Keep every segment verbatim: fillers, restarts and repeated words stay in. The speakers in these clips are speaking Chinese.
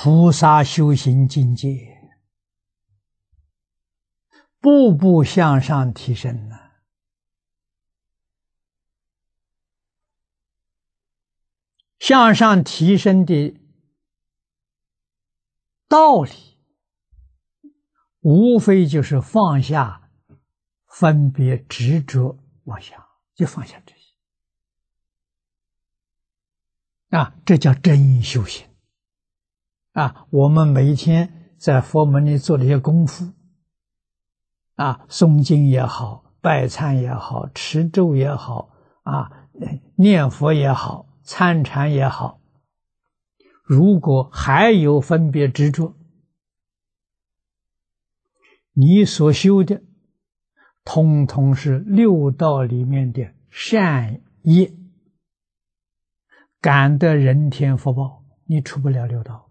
菩萨修行境界步步向上提升呢。向上提升的道理，无非就是放下分别执着妄想，就放下这些啊，这叫真修行啊！我们每一天在佛门里做这些功夫啊，诵经也好，拜忏也好，持咒也好啊，念佛也好，参禅也好，如果还有分别执着，你所修的通通是六道里面的善业，感得人天福报，你出不了六道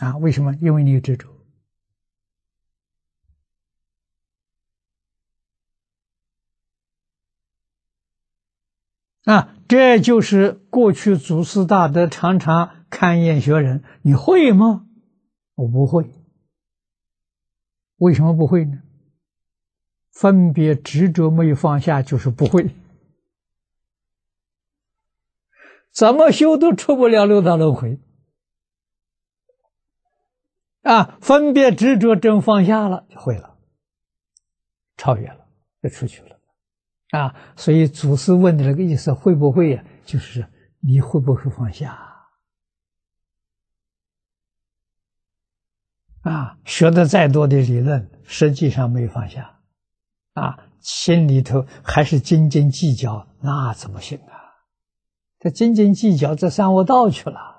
啊！为什么？因为你有执着啊！这就是过去祖师大德常常勘验学人，你会吗？我不会。为什么不会呢？分别执着没有放下，就是不会，怎么修都出不了六道轮回啊！分别执着真放下了，就会了，超越了，就出去了啊！所以祖师问的那个意思，会不会呀、啊？就是你会不会放下？啊，学的再多的理论，实际上没放下，啊，心里头还是斤斤计较，那怎么行啊？这斤斤计较，这三恶道去了。